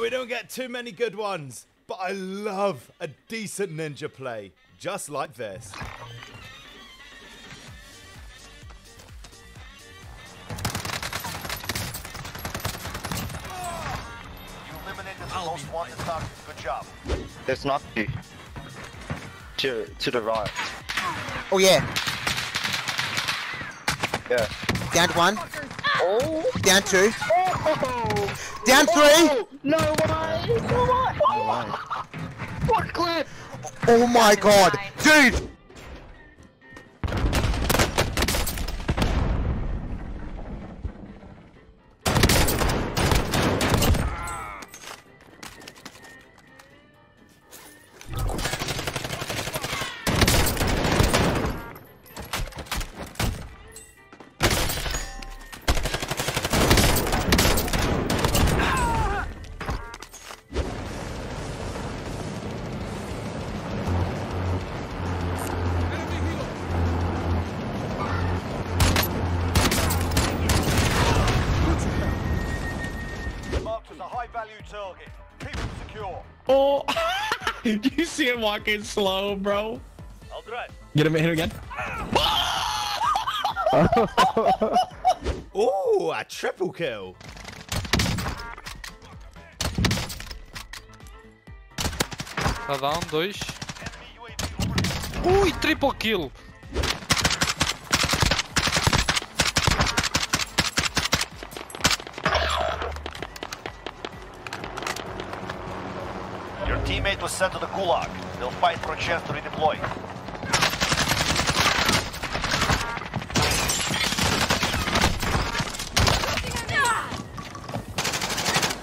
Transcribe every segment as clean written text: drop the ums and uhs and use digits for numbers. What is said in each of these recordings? We don't get too many good ones, but I love a decent ninja play, just like this. You eliminated the most wanted target. Good job. There's not you. To the right. Oh yeah. Yeah. Down one. Oh. Down two. Oh. Down three. Oh. No way. Oh. Oh. What clip? Oh my god, dude. Target. Keep it secure. Oh, did you see him walking slow, bro? I'll try. Get him, hit him again. Oh, a triple kill. Tá down, dois. Ui, triple kill. Teammate was sent to the Gulag. They'll fight for a chance to redeploy.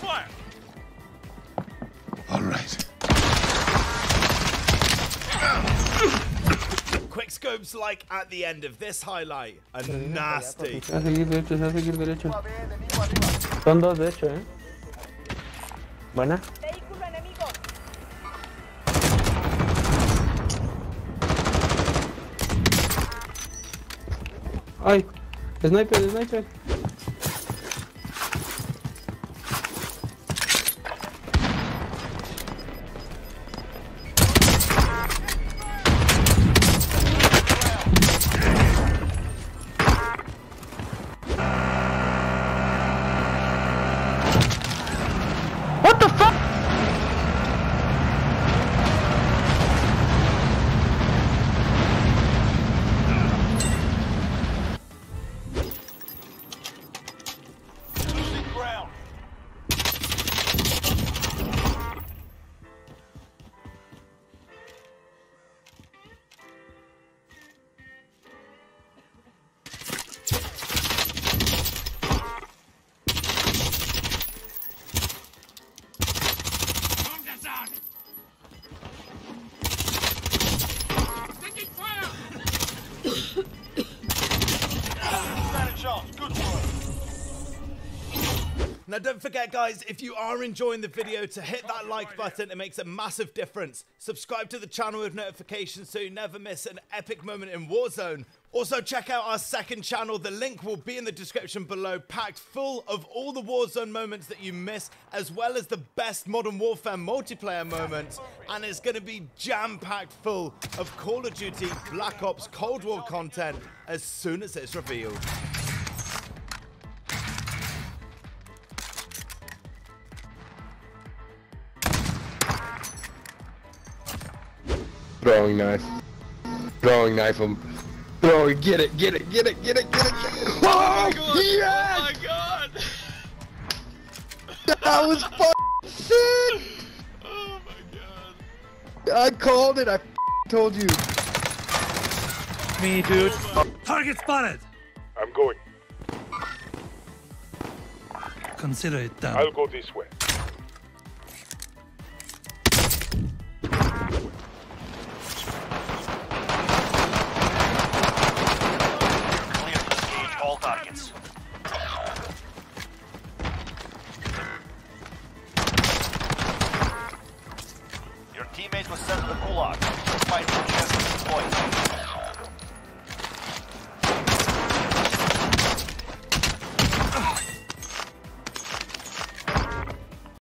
Fire. All right. Quick scopes like at the end of this highlight are nasty. Son dos de hecho, eh. Buena. Ay, sniper, sniper. What the fuck? Now don't forget guys, if you are enjoying the video, to hit that like button. It makes a massive difference. Subscribe to the channel with notifications so you never miss an epic moment in Warzone. Also check out our second channel, the link will be in the description below, packed full of all the Warzone moments that you miss, as well as the best Modern Warfare multiplayer moments, and it's going to be jam-packed full of Call of Duty, Black Ops, Cold War content as soon as it's revealed. Throwing knife. Throwing knife him. Throwing, get it. Oh, yes! Oh my god! That was f***ing sick! Oh my god. I called it, I f***ing told you. Me, dude. Oh, target spotted! I'm going. Consider it done. I'll go this way. Your teammate was sent to the Gulag. Fight for chance to deploy.